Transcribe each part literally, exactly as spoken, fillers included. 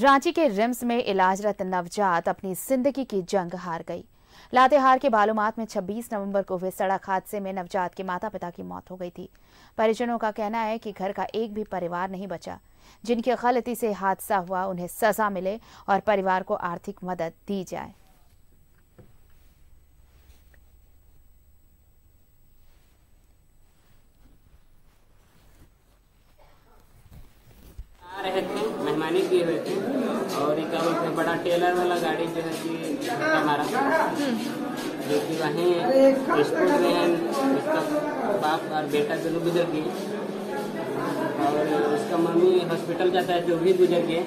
रांची के रिम्स में इलाजरत नवजात अपनी जिंदगी की जंग हार गई। लातेहार के बालूमाथ में छब्बीस नवंबर को हुए सड़क हादसे में नवजात के माता पिता की मौत हो गई थी। परिजनों का कहना है कि घर का एक भी परिवार नहीं बचा। जिनकी गलती से हादसा हुआ उन्हें सजा मिले और परिवार को आर्थिक मदद दी जाए। मेहमानी किए हुए थे और एक बड़ा टेलर वाला गाड़ी जो है कि हमारा जो कि वहीं स्कूल में उसका बाप और बेटा दोनों गुजर गए और उसका मम्मी हॉस्पिटल जाता है जो भी गुजर गए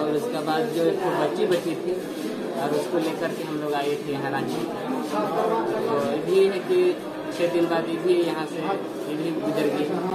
और उसका बाद जो एक बच्ची बची थी और उसको लेकर के हम लोग आए थे यहाँ रांची। तो ये है कि छः दिन बाद भी यहाँ से भी गुजर गई।